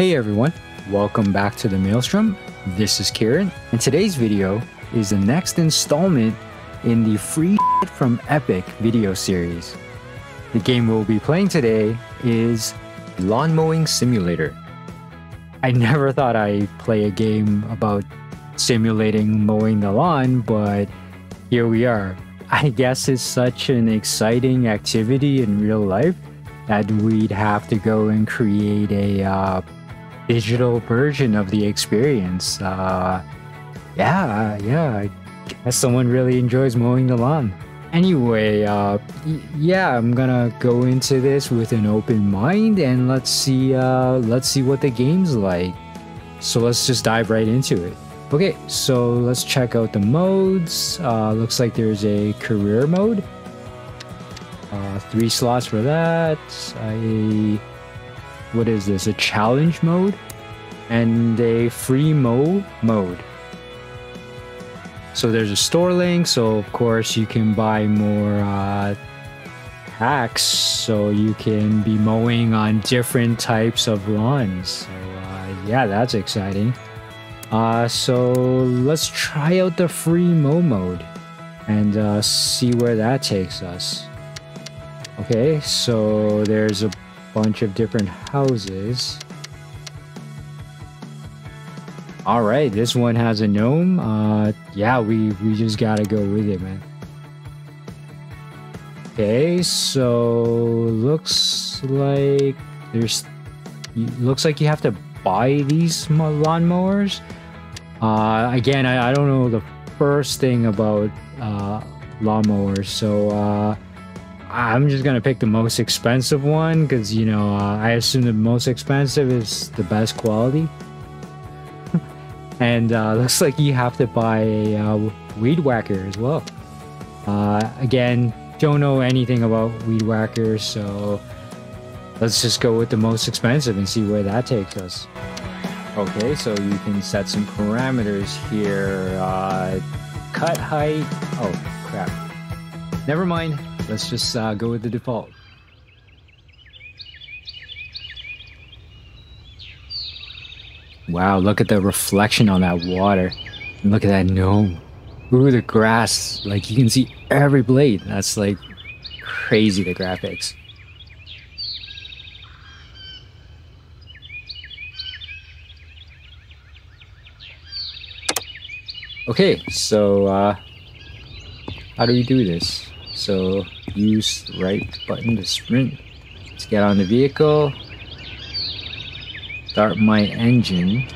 Hey everyone, welcome back to the Maelstrom. This is Kieran, and today's video is the next installment in the Free Shit from Epic video series. The game we'll be playing today is Lawn Mowing Simulator. I never thought I'd play a game about simulating mowing the lawn, but here we are. I guess it's such an exciting activity in real life that we'd have to go and create a digital version of the experience. Yeah, I guess someone really enjoys mowing the lawn. Anyway, yeah, I'm gonna go into this with an open mind, and let's see what the game's like. So let's just dive right into it. Okay, so let's check out the modes. Looks like there's a career mode. 3 slots for that. What is this? A challenge mode and a free mow mode. So there's a store link, so of course you can buy more packs, so you can be mowing on different types of lawns. So yeah, that's exciting. So let's try out the free mow mode and see where that takes us. Okay, so there's a bunch of different houses. All right, this one has a gnome. Yeah, we just gotta go with it, man. Okay, so looks like you have to buy these lawnmowers. Again, I don't know the first thing about lawnmowers, so I'm just gonna pick the most expensive one because, you know, I assume the most expensive is the best quality. And looks like you have to buy a weed whacker as well. Again, don't know anything about weed whackers, so let's just go with the most expensive and see where that takes us. Okay, so you can set some parameters here. Cut height. Oh crap, never mind. Let's just go with the default. Wow, look at the reflection on that water. And look at that gnome. Ooh, the grass. Like, you can see every blade. That's, like, crazy, the graphics. Okay, so, how do we do this? So, use right button to sprint. Let's get on the vehicle. Start my engine.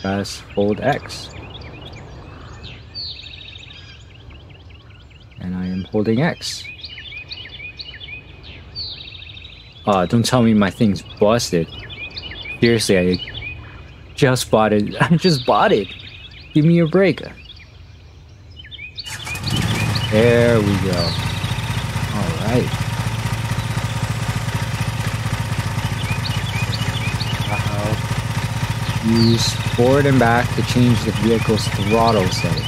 Press hold X. And I am holding X. Don't tell me my thing's busted. Seriously, I just bought it. Give me a break. There we go. All right. Uh-oh. Use forward and back to change the vehicle's throttle setting.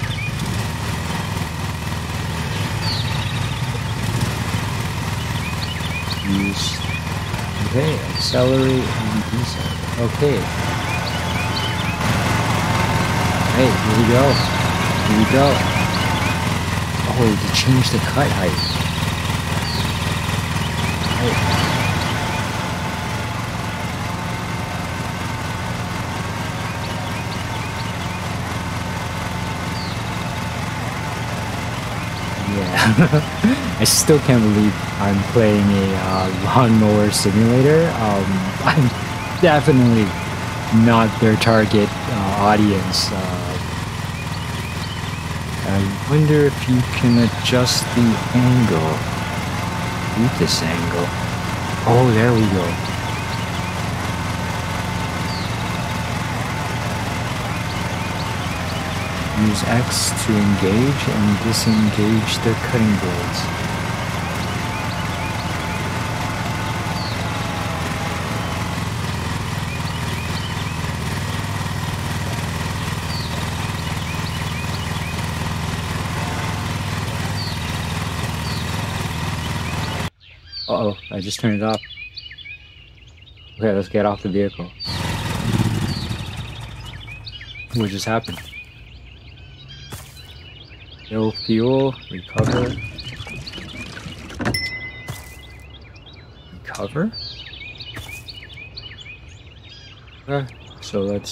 Okay, accelerate and decelerate. Okay. Hey, here we go. Here we go. Oh, to change the cut height. Hey. Yeah. I still can't believe I'm playing a lawnmower simulator. I'm definitely not their target audience. I wonder if you can adjust the angle. Move this angle. Oh, there we go. Use X to engage and disengage the cutting blades. Uh-oh, I just turned it off. Okay, let's get off the vehicle. What just happened? No fuel, recover. Recover? Okay, so let's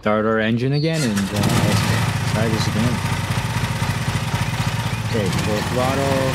start our engine again and let's try this again. Okay, full throttle.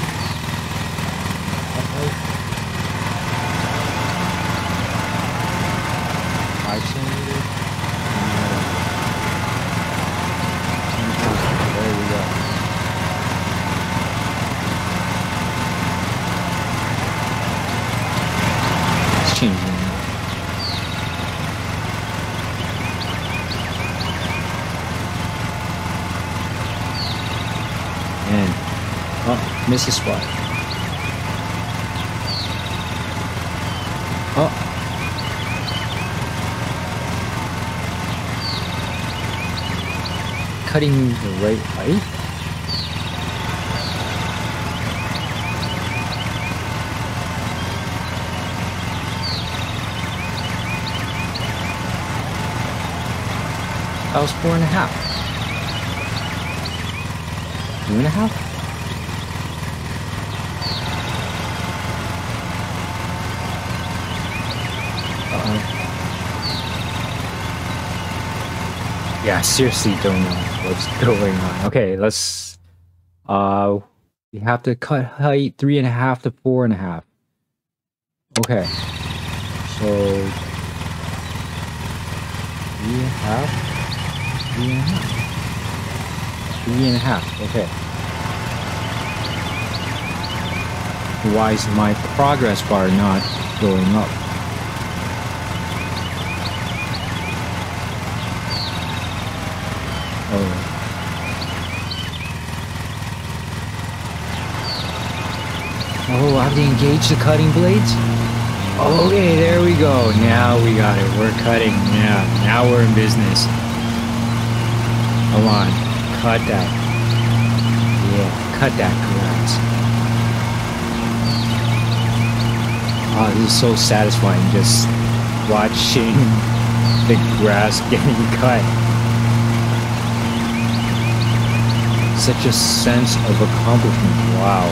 Miss a spot. Oh. Cutting the right height? That was 4.5. 2.5? Yeah, I seriously don't know what's going on. Okay, let's we have to cut height 3.5 to 4.5. Okay. So 3.5, 3.5, 3.5, okay. Why is my progress bar not going up? Oh, I have to engage the cutting blades? Okay, there we go. Now we got it. We're cutting. Yeah, now we're in business. Come on. Cut that. Yeah, cut that, correct. Oh, this is so satisfying just watching the grass getting cut. Such a sense of accomplishment. Wow.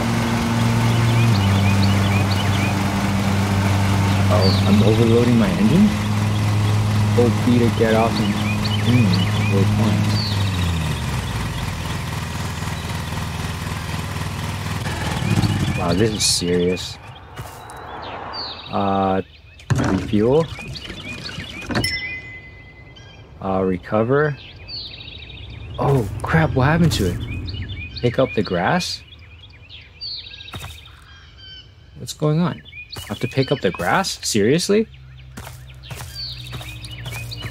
Oh, I'm overloading my engine? Full B to get off and... low points. Wow, this is serious. Refuel. Recover. Oh, crap, what happened to it? Pick up the grass? What's going on? I have to pick up the grass? Seriously?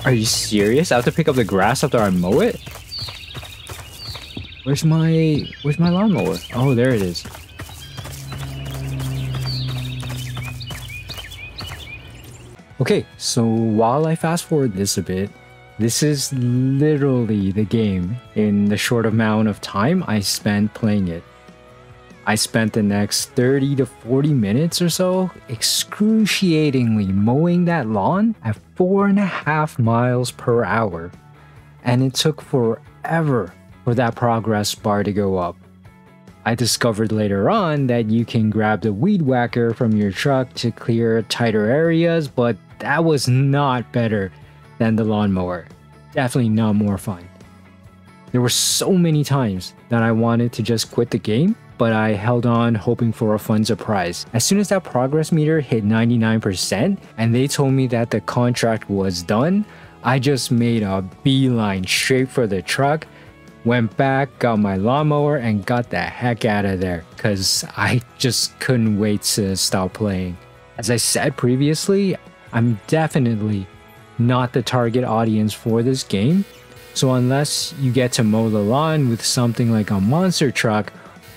Are you serious? I have to pick up the grass after I mow it? Where's my lawnmower? Oh, there it is. Okay, so while I fast forward this a bit, this is literally the game in the short amount of time I spent playing it. I spent the next 30 to 40 minutes or so excruciatingly mowing that lawn at 4.5 miles per hour. And it took forever for that progress bar to go up. I discovered later on that you can grab the weed whacker from your truck to clear tighter areas, but that was not better than the lawnmower. Definitely not more fun. There were so many times that I wanted to just quit the game, but I held on hoping for a fun surprise. As soon as that progress meter hit 99% and they told me that the contract was done, I just made a beeline straight for the truck, went back, got my lawnmower, and got the heck out of there because I just couldn't wait to stop playing. As I said previously, I'm definitely not the target audience for this game, so unless you get to mow the lawn with something like a monster truck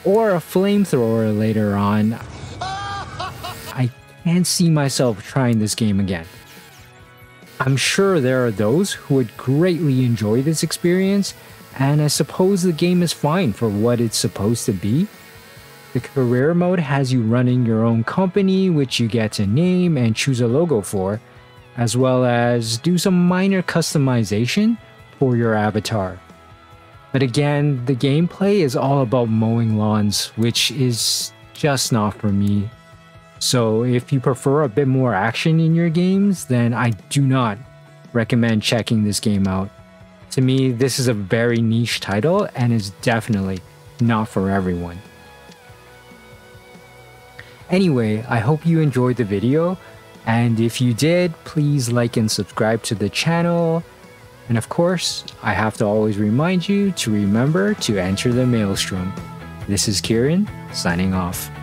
or a flamethrower later on, I can't see myself trying this game again. I'm sure there are those who would greatly enjoy this experience, and I suppose the game is fine for what it's supposed to be. The career mode has you running your own company, which you get to name and choose a logo for, as well as do some minor customization for your avatar. But again, the gameplay is all about mowing lawns, which is just not for me. So if you prefer a bit more action in your games, then I do not recommend checking this game out. To me, this is a very niche title and is definitely not for everyone. Anyway, I hope you enjoyed the video, and if you did, please like and subscribe to the channel. And of course, I have to always remind you to remember to enter the Maelstrom. This is Kieran, signing off.